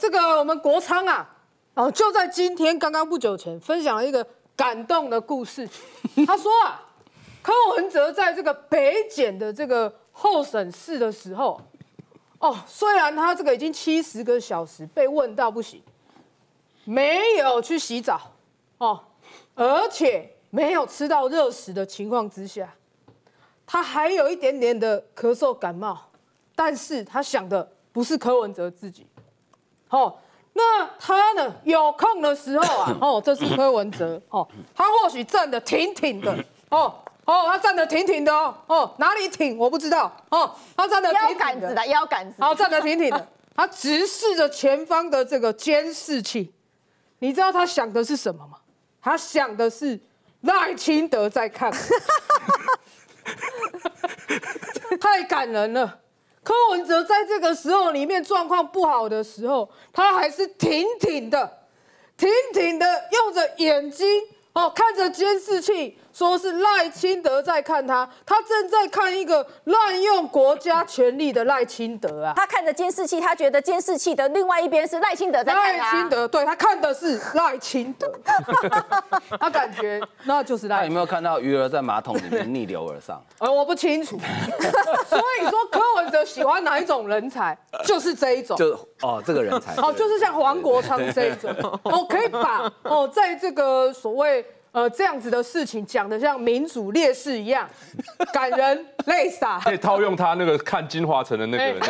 这个我们国昌啊，哦，就在今天刚刚不久前分享了一个感动的故事。他说啊，柯文哲在这个北检的这个候审室的时候，哦，虽然他这个已经70个小时被问到不行，没有去洗澡，哦，而且没有吃到热食的情况之下，他还有一点点的咳嗽感冒，但是他想的不是柯文哲自己。 哦，那他呢？有空的时候啊，哦，这是柯文哲哦，他或许站得挺挺的，哦哦，他站得挺挺的哦哦，哪里挺我不知道哦，他站得挺挺的，腰杆子的腰杆子，好、哦，站得挺挺的，他直视着前方的这个监视器，你知道他想的是什么吗？他想的是赖清德在看，太感人了。 柯文哲在这个时候里面状况不好的时候，他还是挺挺的，挺挺的，用着眼睛哦看着监视器，说是赖清德在看他，他正在看一个滥用国家权力的赖清德啊。他看着监视器，他觉得监视器的另外一边是赖清德在看他。赖清德，对他看的是赖清德，他感觉那就是赖清德。他有没有看到鱼儿在马桶里面逆流而上？我不清楚。所以说柯文哲喜欢哪一种人才，就是这一种，就哦这个人才，哦就是像黄国昌这一种，哦可以把哦在这个所谓这样子的事情讲得像民主烈士一样，感人泪洒。可以套用他那个看金华城的那个，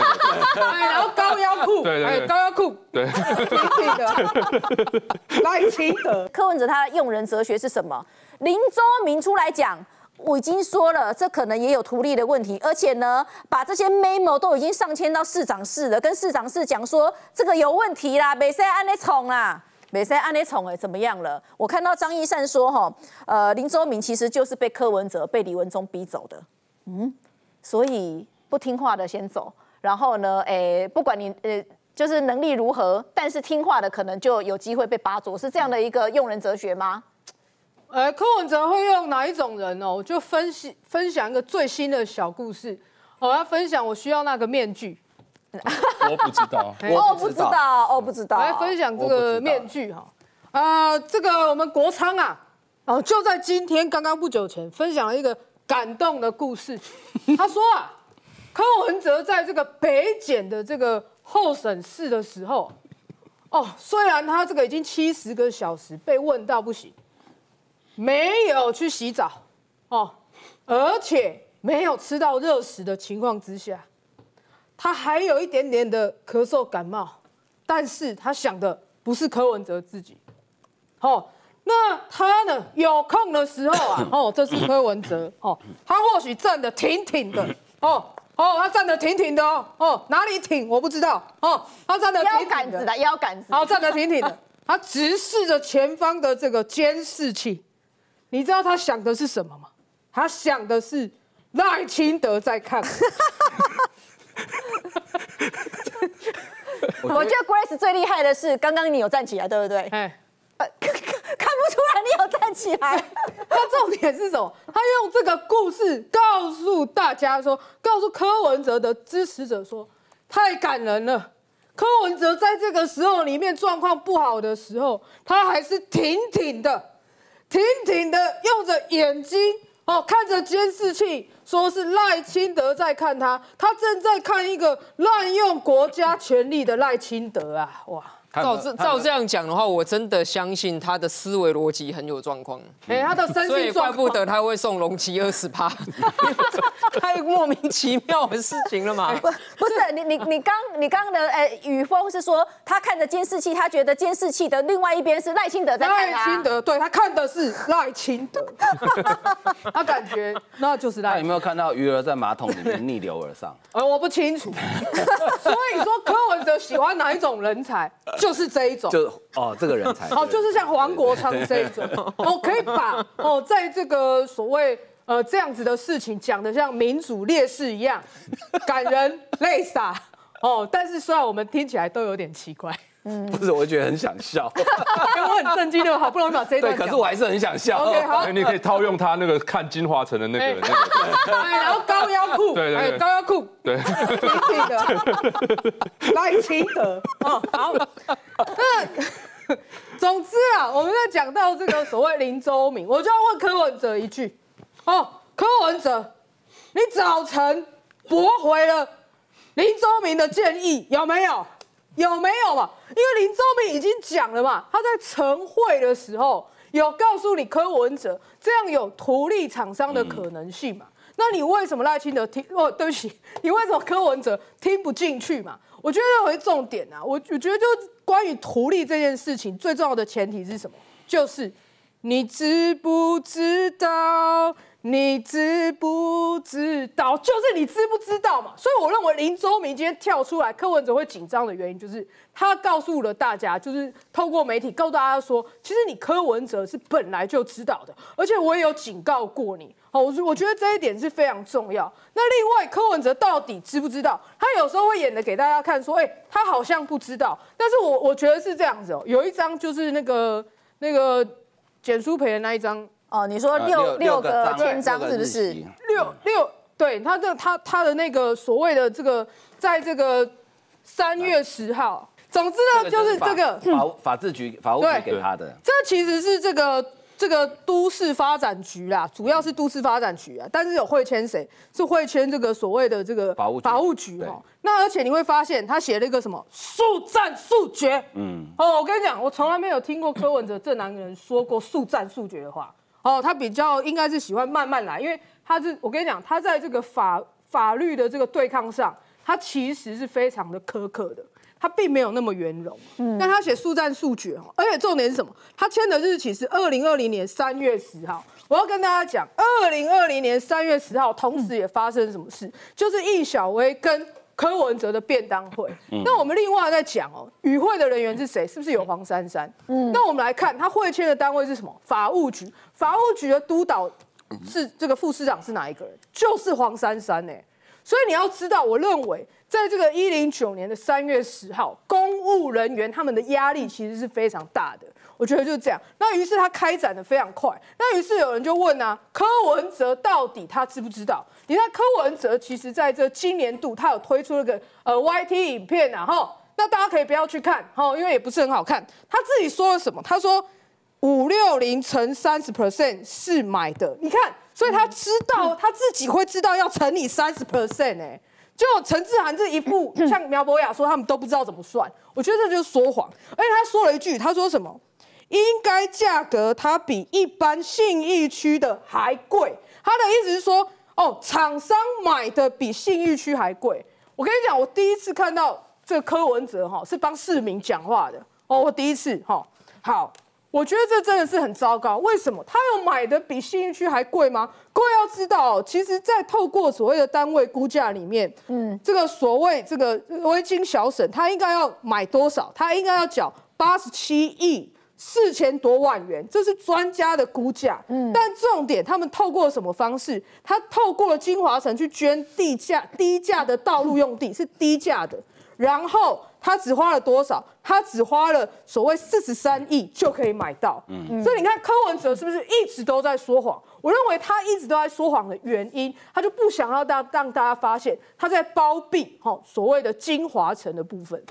然后高腰裤，对，高腰裤，对，挺挺的，赖清德。柯文哲他的用人哲学是什么？林周明出来讲。 我已经说了，这可能也有图利的问题，而且呢，把这些 memo 都已经上签到市长室了，跟市长室讲说这个有问题啦，袂使按呢宠啦，袂使按呢宠哎，怎么样了？我看到张一善说哈，林周明其实就是被柯文哲、被李文忠逼走的，嗯，所以不听话的先走，然后呢，哎，不管你就是能力如何，但是听话的可能就有机会被拔擢，是这样的一个用人哲学吗？ 柯文哲会用哪一种人哦？我就分享一个最新的小故事。我要分享我需要那个面具。我不知道，我不知道，我不知道。来分享这个面具哈。这个我们国昌啊，哦，就在今天刚刚不久前分享了一个感动的故事。他说啊，柯文哲在这个北检的这个候审室的时候，哦，虽然他这个已经70个小时被问到不行。 没有去洗澡，哦，而且没有吃到热食的情况之下，他还有一点点的咳嗽感冒，但是他想的不是柯文哲自己，哦，那他呢有空的时候啊，哦，这是柯文哲，哦，他或许站得挺挺的，哦哦，他站得挺挺的哦，哦，哪里挺我不知道，哦，他站得挺挺的，腰杆子的腰杆子，好，站得挺挺的，他直视着前方的这个监视器。 你知道他想的是什么吗？他想的是赖清德在看。我觉得 Grace 最厉害的是，刚刚你有站起来，对不对？哎看不出来你有站起来。他重点是什么？他用这个故事告诉大家说，告诉柯文哲的支持者说，太感人了。 柯文哲在这个时候里面状况不好的时候，他还是挺挺的。 挺挺的，用着眼睛哦，看着监视器，说是赖清德在看他，他正在看一个滥用国家权力的赖清德啊！哇，照这样讲的话，我真的相信他的思维逻辑很有状况。哎，他的身心状况，所以怪不得他会送容器20%，太莫名其妙的事情了嘛！不是你刚的语风是说。 他看着监视器，他觉得监视器的另外一边是赖清德在看他。赖清德，对他看的是赖清德，他感觉那就是赖清德。他有没有看到鱼儿在马桶里面逆流而上？我不清楚。所以说柯文哲喜欢哪一种人才，就是这一种。就哦，这个人才。哦，就是像黄国昌这一种。哦，可以把哦，在这个所谓。 这样子的事情讲得像民主烈士一样，感人泪洒。哦，但是虽然我们听起来都有点奇怪。 不是，我觉得很想笑，因为我很震惊的，好不容易把这一段。对，可是我还是很想笑。OK， 好，你可以套用他那个看金华城的那个。然后高腰裤，对对对，高腰裤，对，赖清德，哦，好。那总之啊，我们在讲到这个所谓林周明，我就要问柯文哲一句：哦，柯文哲，你早晨驳回了林周明的建议，有没有？ 有没有嘛？因为林周明已经讲了嘛，他在晨会的时候有告诉你柯文哲，这样有图利厂商的可能性嘛？那你为什么赖清德听？哦，对不起，你为什么柯文哲听不进去嘛？我觉得有一重点啊，我觉得就关于图利这件事情，最重要的前提是什么？就是你知不知道？你知不知道？就是你知不知道嘛？所以我认为林周明今天跳出来，柯文哲会紧张的原因，就是他告诉了大家，就是透过媒体告诉大家说，其实你柯文哲是本来就知道的，而且我也有警告过你。好，我觉得这一点是非常重要。那另外，柯文哲到底知不知道？他有时候会演的给大家看，说，哎，他好像不知道。但是我觉得是这样子哦，有一张就是那个简舒培的那一张。 哦，你说六个建章是不是？六对，他的那个所谓的这个，在这个3月10号，总之呢就是这个法务局给他的，这其实是这个都市发展局啦，主要是都市发展局啊，但是有会签谁？是会签这个所谓的这个法务局哦。那而且你会发现他写了一个什么速战速决，嗯，哦，我跟你讲，我从来没有听过柯文哲这男人说过速战速决的话。 哦，他比较应该是喜欢慢慢来，因为他是我跟你讲，他在这个法律的这个对抗上，他其实是非常的苛刻的，他并没有那么圆融。嗯，但他写速战速决哦，而且重点是什么？他签的日期是2020年3月10号。我要跟大家讲，2020年3月10号，同时也发生什么事，就是易小薇跟柯文哲的便当会。嗯，那我们另外在讲哦，与会的人员是谁？是不是有黄珊珊？嗯，那我们来看他会签的单位是什么？法务局。 法务局的督导是这个副市长是哪一个人？就是黄珊珊哎，所以你要知道，我认为在这个2009年3月10号，公务人员他们的压力其实是非常大的。我觉得就是这样。那于是他开展的非常快。那于是有人就问啊，柯文哲到底他知不知道？你看柯文哲其实在这今年度他有推出一个YT 影片啊，哈，那大家可以不要去看哈，因为也不是很好看。他自己说了什么？他说。 560乘30% 是买的，你看，所以他知道他自己会知道要乘以30% 哎，就陈志涵这一副像苗博雅说他们都不知道怎么算，我觉得这就是说谎。而且他说了一句，他说什么？应该价格它比一般信义区的还贵，他的意思是说，哦，厂商买的比信义区还贵。我跟你讲，我第一次看到这个柯文哲哈是帮市民讲话的哦，我第一次哈好。 我觉得这真的是很糟糕。为什么他有买的比信义区还贵吗？各位要知道、哦，其实，在透过所谓的单位估价里面，嗯，这个所谓这个微经小沈，他应该要买多少？他应该要缴87亿4千多万元，这是专家的估价。嗯，但重点，他们透过什么方式？他透过了金华城去捐低价的道路用地，是低价的，然后。 他只花了多少？他只花了所谓43亿就可以买到。嗯，所以你看柯文哲是不是一直都在说谎？我认为他一直都在说谎的原因，他就不想要让大家发现他在包庇所谓的金华城的部分。